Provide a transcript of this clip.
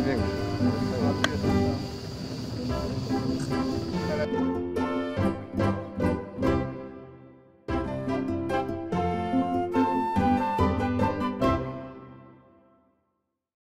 Większy.